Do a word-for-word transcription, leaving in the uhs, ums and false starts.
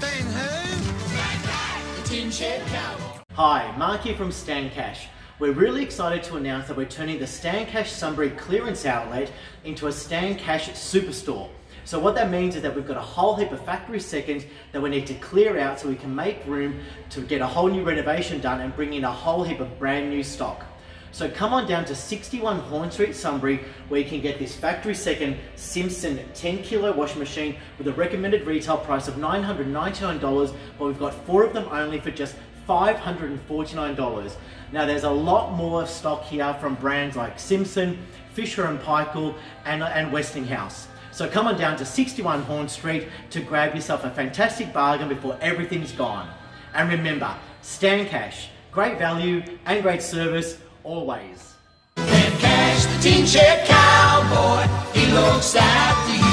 Cash. Stan who? Stan Cash, the tin shed cowboy. Hi, Mark here from Stan Cash. We're really excited to announce that we're turning the Stan Cash Sunbury clearance outlet into a Stan Cash Superstore. So what that means is that we've got a whole heap of factory seconds that we need to clear out so we can make room to get a whole new renovation done and bring in a whole heap of brand new stock. So come on down to sixty-one Horn Street, Sunbury, where you can get this factory second Simpson ten kilo washing machine with a recommended retail price of nine hundred ninety-nine dollars, but we've got four of them only for just five hundred forty-nine dollars. Now there's a lot more stock here from brands like Simpson, Fisher and Paykel, and, and Westinghouse. So come on down to sixty-one Horn Street to grab yourself a fantastic bargain before everything's gone. And remember, Stan Cash, great value and great service always. Stan Cash, the tin shed cowboy, he looks after you.